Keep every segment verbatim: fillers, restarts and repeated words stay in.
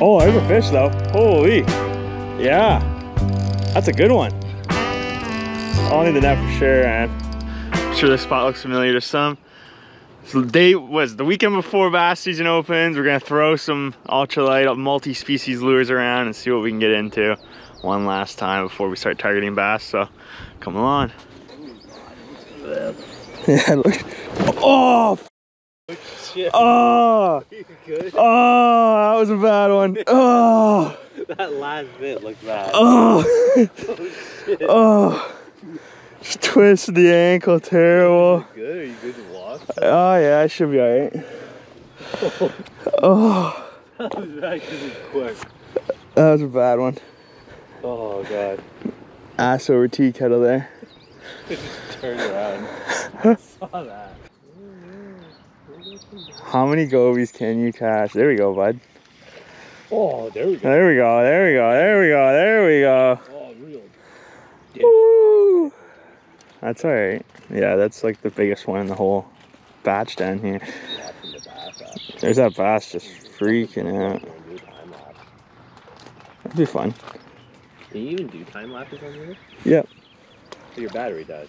Oh, there's a fish though. Holy. Yeah. That's a good one. I'll need the net for sure, man. I'm sure this spot looks familiar to some. So the day was the weekend before bass season opens. We're gonna throw some ultralight multi-species lures around and see what we can get into one last time before we start targeting bass. So come on. Yeah, look. Oh, oh, good. Oh, that was a bad one. Oh, that last bit looked bad. Oh, oh, shit. Oh. Just twisted the ankle, terrible. Are you good? Are you good to walk? Oh yeah, I should be alright. Oh, that was actually quick. That was a bad one. Oh god. Ass over tea kettle there. Just turn around. I saw that. How many gobies can you catch? There we go, bud. Oh, there we go. There we go. There we go. There we go. There we go. Oh, real. Woo. That's all right. Yeah, that's like the biggest one in the whole batch down here. There's that bass just freaking out. That'd be fun. Can you even do time lapses on here? Yep. So your battery died.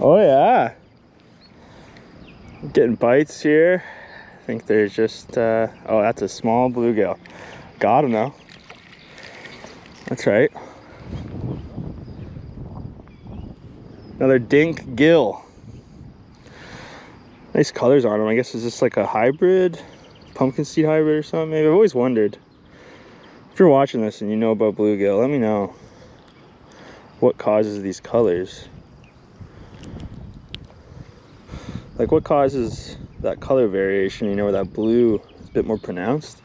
Oh yeah, getting bites here. I think there's just uh, oh, that's a small bluegill. Got him though. That's right. Another dink gill. Nice colors on him. I guess it's just like a hybrid, pumpkin seed hybrid or something. Maybe. I've always wondered. If you're watching this and you know about bluegill, let me know what causes these colors. Like what causes that color variation, you know, where that blue is a bit more pronounced.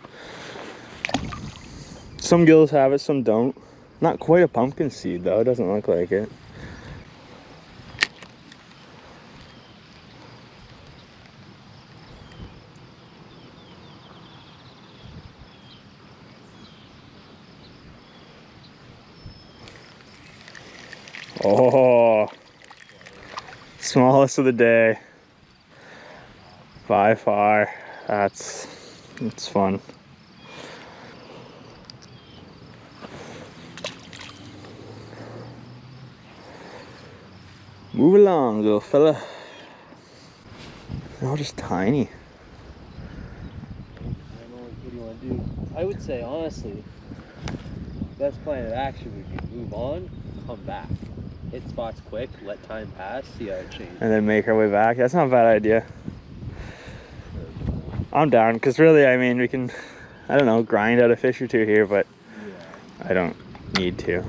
Some gills have it, some don't. Not quite a pumpkin seed though, it doesn't look like it. Oh, smallest of the day. By far, that's it's fun. Move along, little fella. They're all just tiny. I don't know what you want to do. I would say honestly, best plan of action would be move on, come back, hit spots quick, let time pass, see how it changes, and then make our way back. That's not a bad idea. I'm down, because really, I mean, we can, I don't know, grind out a fish or two here, but yeah. I don't need to.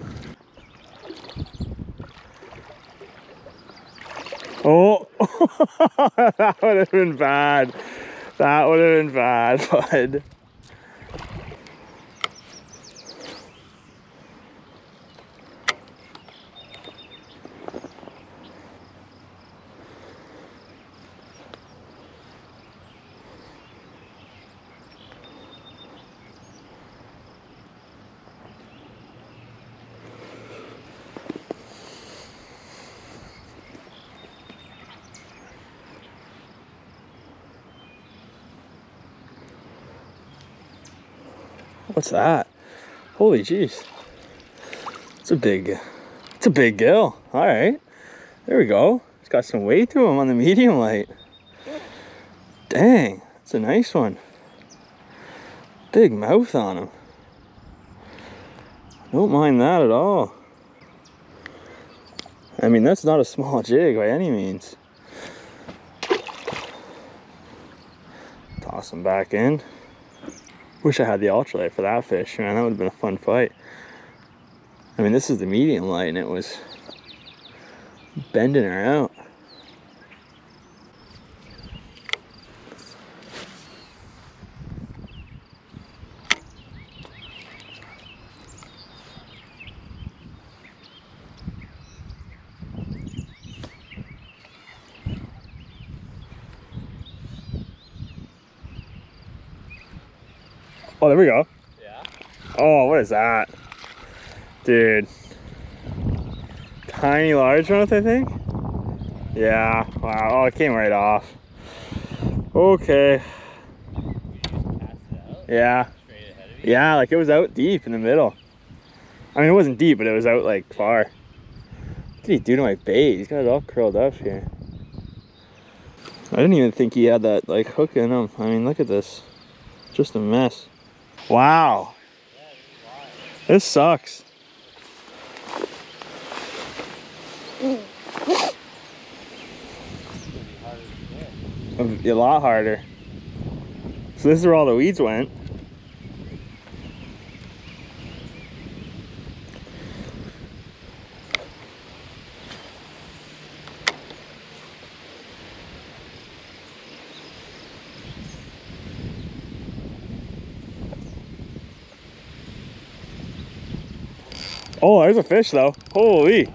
Oh, that would have been bad. That would have been bad, bud. What's that? Holy jeez. It's a big, it's a big gill. All right. There we go. It's got some weight to him on the medium light. Dang, that's a nice one. Big mouth on him. Don't mind that at all. I mean, that's not a small jig by any means. Toss him back in. Wish I had the ultralight for that fish, man. That would have been a fun fight. I mean, this is the medium light, and it was bending her out. Oh, there we go. Yeah. Oh, what is that? Dude. Tiny largemouth, I think? Yeah, wow, oh, it came right off. Okay. Yeah. Yeah, like it was out deep in the middle. I mean, it wasn't deep, but it was out like far. What did he do to my bait? He's got it all curled up here. I didn't even think he had that like hook in him. I mean, look at this. Just a mess. Wow. This sucks. A lot harder. So this is where all the weeds went. Oh, there's a fish though. Holy.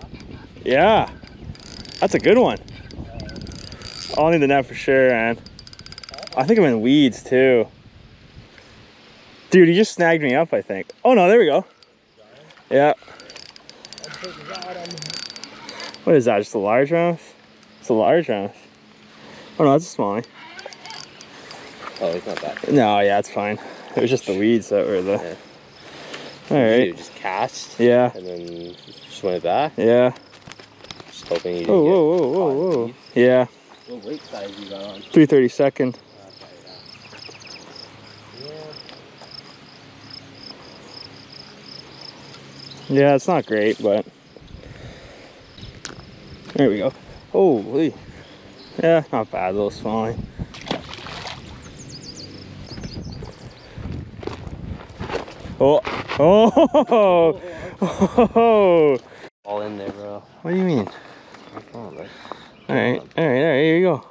Yeah. That's a good one. I'll need the net for sure, man. I think I'm in weeds too. Dude, he just snagged me up, I think. Oh no, there we go. Yeah. What is that, just a largemouth? It's a largemouth. Oh no, that's a smallie. Oh, it's not that big. No, yeah, it's fine. It was just the weeds that were the... Yeah. Alright. You just cast. Yeah. And then just went back. Yeah. Just hoping you didn't whoa, get whoa, whoa, whoa, whoa. Yeah. What weight size you got on? three thirty-second. Yeah, it's not great, but there we go. Holy. Yeah, not bad, a little smallie. Oh, oh, oh, all in there, bro. What do you mean? All right, all right, all right. Here you go.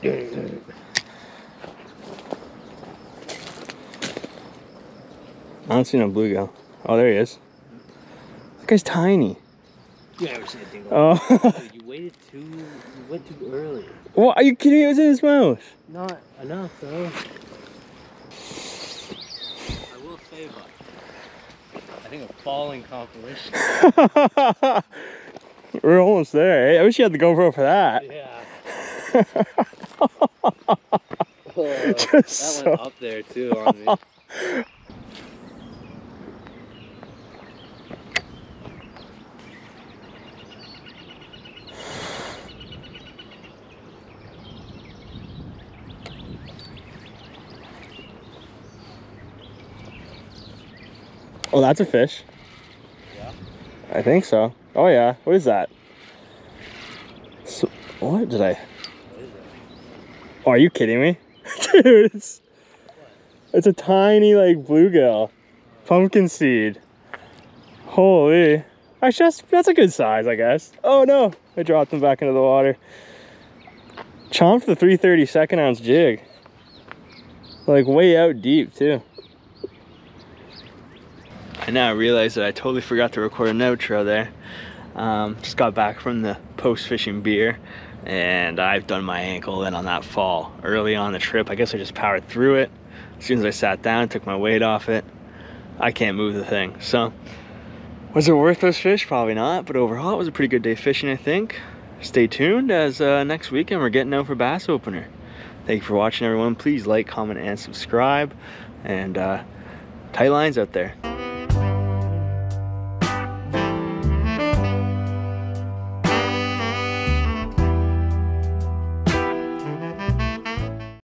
Yeah. I don't see no bluegill. Oh, there he is. That guy's tiny. You never seen a thing like that. Oh. You waited too. You went too early. What? Are you kidding? It was in his mouth. Not enough, though. I will say, but I think a falling compilation. We're almost there. Eh? I wish you had the GoPro for that. Yeah. Oh, just that so... went up there too on me. Oh, that's a fish. Yeah. I think so. Oh yeah. What is that? So, what did I? What is that? Oh, are you kidding me, dude? It's what? It's a tiny like bluegill, pumpkin seed. Holy! I just that's a good size, I guess. Oh no! I dropped them back into the water. Chomped the three thirty-second ounce jig. Like way out deep too. I now realize that I totally forgot to record an outro there. Um, just got back from the post-fishing beer and I've done my ankle in on that fall. Early on the trip, I guess I just powered through it. As soon as I sat down, took my weight off it, I can't move the thing. So, was it worth those fish? Probably not, but overall it was a pretty good day fishing, I think. Stay tuned as uh, next weekend we're getting out for Bass Opener. Thank you for watching, everyone. Please like, comment, and subscribe. And uh, tight lines out there.